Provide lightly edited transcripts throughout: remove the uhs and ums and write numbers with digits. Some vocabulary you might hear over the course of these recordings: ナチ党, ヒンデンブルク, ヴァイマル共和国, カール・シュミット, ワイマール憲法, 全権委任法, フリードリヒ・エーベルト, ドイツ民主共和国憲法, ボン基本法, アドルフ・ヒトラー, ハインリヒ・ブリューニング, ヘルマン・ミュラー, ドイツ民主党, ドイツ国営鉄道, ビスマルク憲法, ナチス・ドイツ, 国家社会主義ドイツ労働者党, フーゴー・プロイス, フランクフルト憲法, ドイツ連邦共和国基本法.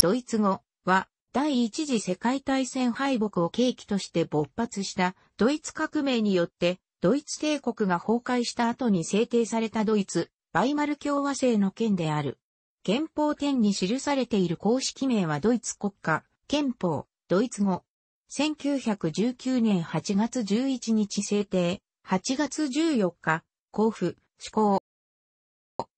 ドイツ語は第一次世界大戦敗北を契機として勃発したドイツ革命によってドイツ帝国が崩壊した後に制定されたドイツ、バイマル共和制の憲である。憲法典に記されている公式名はドイツ国家、憲法、ドイツ語。1919年8月11日制定、8月14日、公布、施行。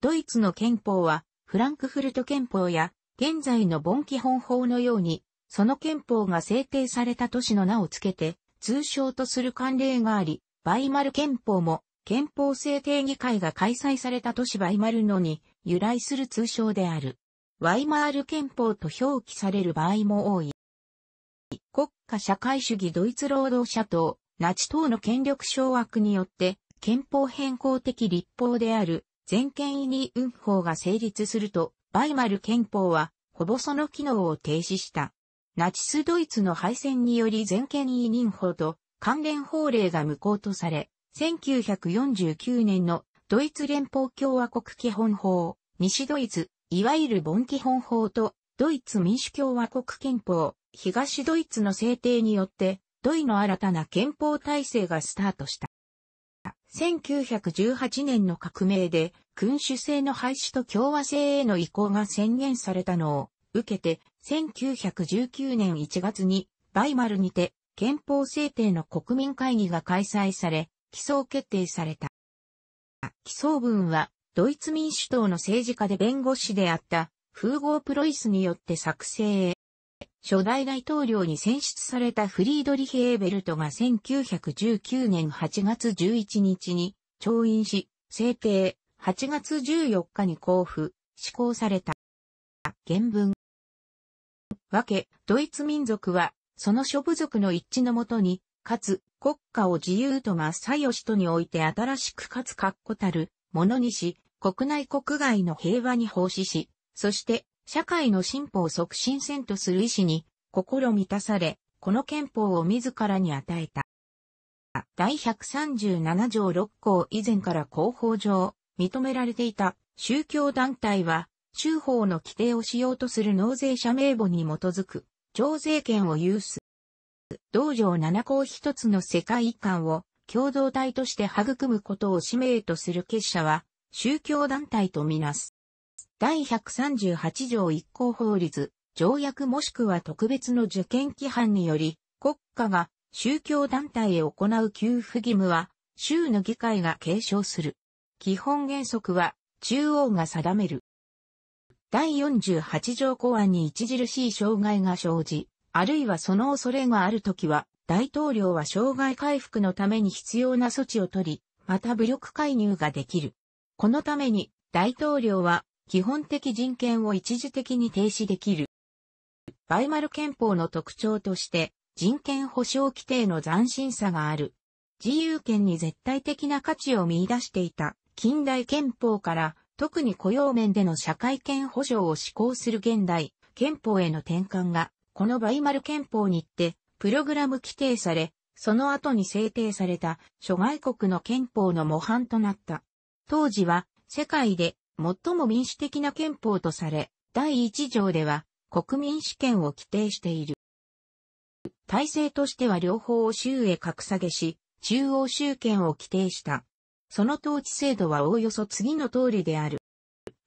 ドイツの憲法は、フランクフルト憲法や、現在のボン基本法のように、その憲法が制定された都市の名をつけて、通称とする慣例があり、バイマル憲法も、憲法制定議会が開催された都市バイマルのに由来する通称である。ワイマール憲法と表記される場合も多い。国家社会主義ドイツ労働者党、ナチ党の権力掌握によって、憲法変更的立法である、全権委任運法が成立すると、バイマル憲法は、ほぼその機能を停止した。ナチスドイツの敗戦により全権委任法と、関連法令が無効とされ、1949年のドイツ連邦共和国基本法、西ドイツ、いわゆるボン基本法とドイツ民主共和国憲法、東ドイツの制定によって、ドイの新たな憲法体制がスタートした。1918年の革命で君主制の廃止と共和制への移行が宣言されたのを受けて、1919年1月にバイマルにて、憲法制定の国民会議が開催され、起草決定された。起草文は、ドイツ民主党の政治家で弁護士であった、フーゴー・プロイスによって作成。初代大統領に選出されたフリードリヒ・エーベルトが1919年8月11日に、調印し、制定、8月14日に公布、施行された。原文。わけ、ドイツ民族は、その諸部族の一致のもとに、かつ国家を自由と正義とにおいて新しくかつ確固たるものにし、国内国外の平和に奉仕し、そして社会の進歩を促進せんとする意志に心満たされ、この憲法を自らに与えた。第137条6項以前から公法上認められていた宗教団体は、州法の規定をしようとする納税者名簿に基づく。徴税権を有す。同条7項一つの世界観を共同体として育むことを使命とする結社は宗教団体とみなす。第138条1項法律、条約もしくは特別の授権規範により国家が宗教団体へ行う給付義務は州の議会が継承する。基本原則は中央が定める。第48条公安に著しい障害が生じ、あるいはその恐れがあるときは、大統領は障害回復のために必要な措置を取り、また武力介入ができる。このために、大統領は、基本的人権を一時的に停止できる。バイマル憲法の特徴として、人権保障規定の斬新さがある。自由権に絶対的な価値を見出していた、近代憲法から、特に雇用面での社会権保障を施行する現代憲法への転換が、このバイマル憲法にて、プログラム規定され、その後に制定された諸外国の憲法の模範となった。当時は、世界で最も民主的な憲法とされ、第1条では、国民主権を規定している。体制としては両方を州へ格下げし、中央集権を規定した。その統治制度はおおよそ次の通りである。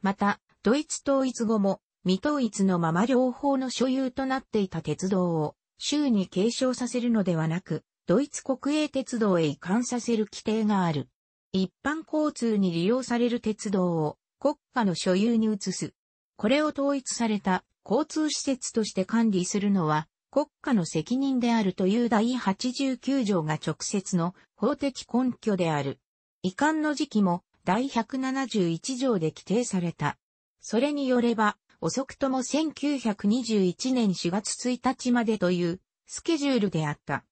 また、ドイツ統一後も、未統一のまま両方の所有となっていた鉄道を、州に継承させるのではなく、ドイツ国営鉄道へ移管させる規定がある。一般交通に利用される鉄道を、国家の所有に移す。これを統一された交通施設として管理するのは、国家の責任であるという第89条が直接の法的根拠である。移管の時期も第171条で規定された。それによれば、遅くとも1921年4月1日までというスケジュールであった。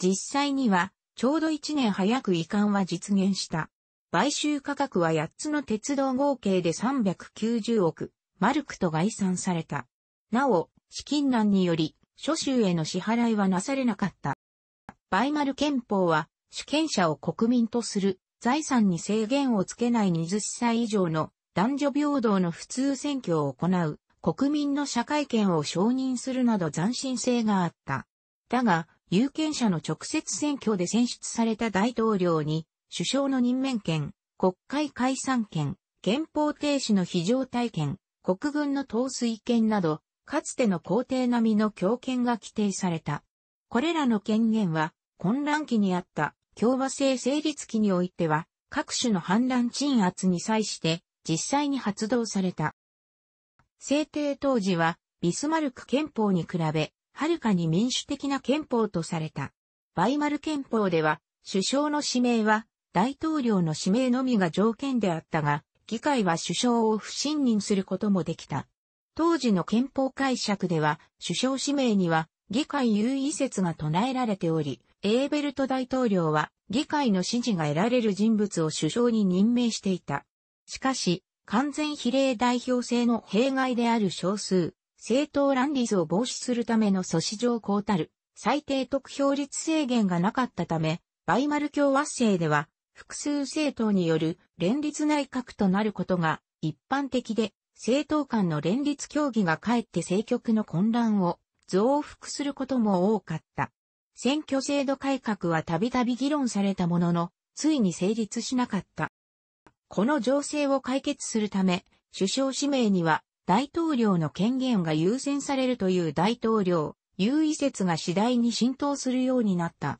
実際には、ちょうど1年早く移管は実現した。買収価格は8つの鉄道合計で390億マルクと概算された。なお、資金難により、諸州への支払いはなされなかった。バイマル憲法は、主権者を国民とする。財産に制限をつけない20歳以上の男女平等の普通選挙を行う国民の社会権を承認するなど斬新性があった。だが、有権者の直接選挙で選出された大統領に、首相の任免権、国会解散権、憲法停止の非常態権、国軍の統帥権など、かつての皇帝並みの強権が規定された。これらの権限は、混乱期にあった共和制成立期においては、各種の反乱鎮圧に際して、実際に発動された。制定当時は、ビスマルク憲法に比べ、はるかに民主的な憲法とされた。バイマル憲法では、首相の指名は、大統領の指名のみが条件であったが、議会は首相を不信任することもできた。当時の憲法解釈では、首相指名には、議会優位説が唱えられており、エーベルト大統領は、議会の支持が得られる人物を首相に任命していた。しかし、完全比例代表制の弊害である少数、政党乱立を防止するための組織上こうたる、最低得票率制限がなかったため、バイマル共和制では、複数政党による連立内閣となることが一般的で、政党間の連立協議がかえって政局の混乱を増幅することも多かった。選挙制度改革はたびたび議論されたものの、ついに成立しなかった。この情勢を解決するため、首相指名には大統領の権限が優先されるという大統領優位説が次第に浸透するようになった。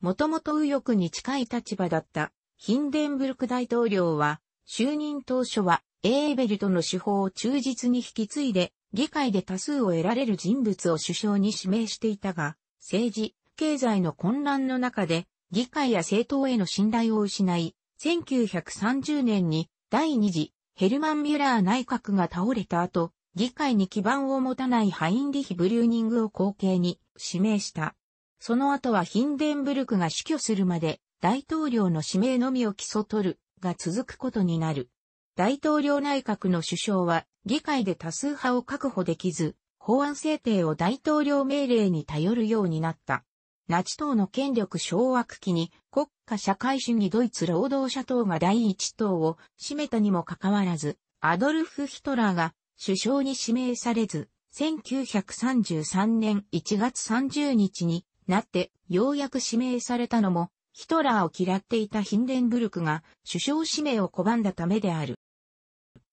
もともと右翼に近い立場だったヒンデンブルク大統領は、就任当初はエーベルトの手法を忠実に引き継いで、議会で多数を得られる人物を首相に指名していたが、政治、経済の混乱の中で、議会や政党への信頼を失い、1930年に第2次ヘルマン・ミュラー内閣が倒れた後、議会に基盤を持たないハインリヒ・ブリューニングを後継に指名した。その後はヒンデンブルクが死去するまで、大統領の指名のみを基礎取るが続くことになる。大統領内閣の首相は、議会で多数派を確保できず、法案制定を大統領命令に頼るようになった。ナチ党の権力掌握期に国家社会主義ドイツ労働者党が第一党を占めたにもかかわらず、アドルフ・ヒトラーが首相に指名されず、1933年1月30日になってようやく指名されたのも、ヒトラーを嫌っていたヒンデンブルクが首相指名を拒んだためである。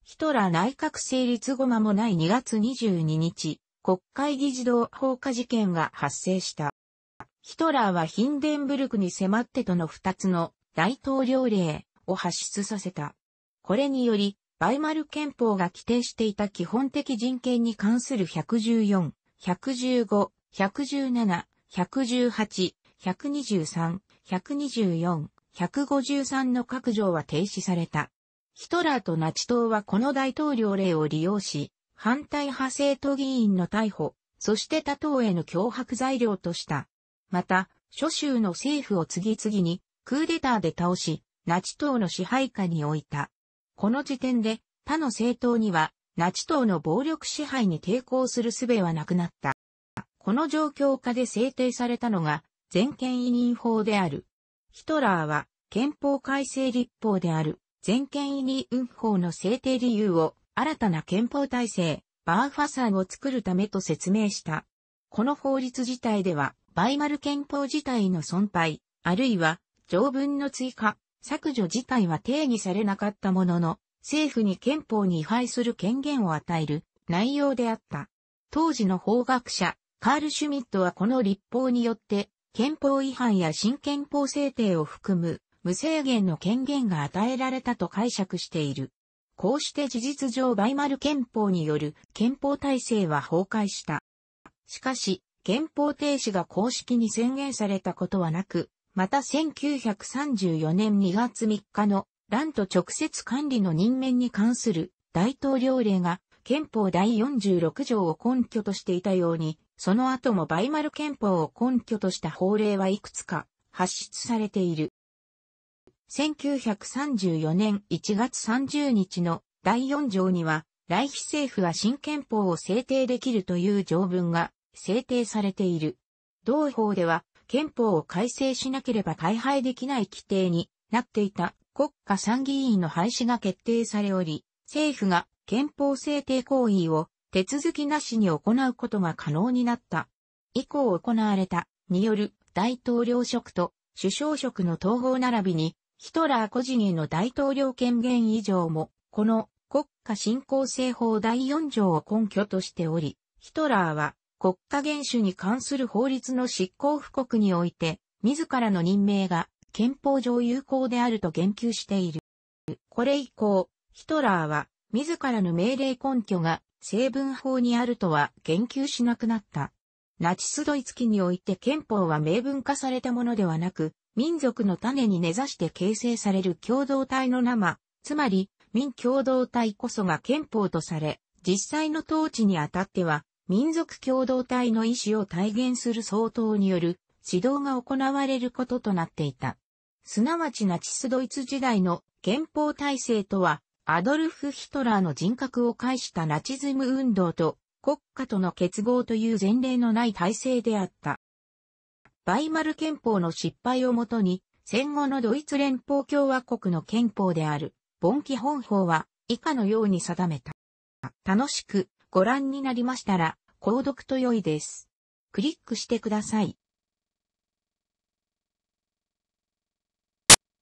ヒトラー内閣成立後間もない2月22日、国会議事堂放火事件が発生した。ヒトラーはヒンデンブルクに迫ってとの2つの大統領令を発出させた。これにより、バイマル憲法が規定していた基本的人権に関する114、115、117、118、123、124、153の各条は停止された。ヒトラーとナチ党はこの大統領令を利用し、反対派政党議員の逮捕、そして他党への脅迫材料とした。また、諸州の政府を次々にクーデターで倒し、ナチ党の支配下に置いた。この時点で他の政党にはナチ党の暴力支配に抵抗する術はなくなった。この状況下で制定されたのが全権委任法である。ヒトラーは憲法改正立法である全権委任法の制定理由を新たな憲法体制、バーファサンを作るためと説明した。この法律自体では、バイマル憲法自体の損廃、あるいは条文の追加、削除自体は定義されなかったものの、政府に憲法に違反する権限を与える内容であった。当時の法学者、カール・シュミットはこの立法によって、憲法違反や新憲法制定を含む無制限の権限が与えられたと解釈している。こうして事実上バイマル憲法による憲法体制は崩壊した。しかし、憲法停止が公式に宣言されたことはなく、また1934年2月3日の乱と直接管理の任免に関する大統領令が憲法第46条を根拠としていたように、その後もバイマル憲法を根拠とした法令はいくつか発出されている。1934年1月30日の第4条には、ライヒ政府は新憲法を制定できるという条文が、制定されている。同法では、憲法を改正しなければ改廃できない規定になっていた国家参議院の廃止が決定されおり、政府が憲法制定行為を手続きなしに行うことが可能になった。以降行われた、による大統領職と首相職の統合並びに、ヒトラー個人への大統領権限以上も、この国家信仰制法第4条を根拠としており、ヒトラーは国家元首に関する法律の執行布告において、自らの任命が憲法上有効であると言及している。これ以降、ヒトラーは自らの命令根拠が成文法にあるとは言及しなくなった。ナチスドイツ期において憲法は明文化されたものではなく、民族の種に根ざして形成される共同体の生、つまり民共同体こそが憲法とされ、実際の統治にあたっては、民族共同体の意思を体現する総統による指導が行われることとなっていた。すなわちナチスドイツ時代の憲法体制とは、アドルフ・ヒトラーの人格を介したナチズム運動と国家との結合という前例のない体制であった。バイマル憲法の失敗をもとに、戦後のドイツ連邦共和国の憲法である、ボン基本法は以下のように定めた。楽しくご覧になりましたら、購読と良いです。クリックしてください。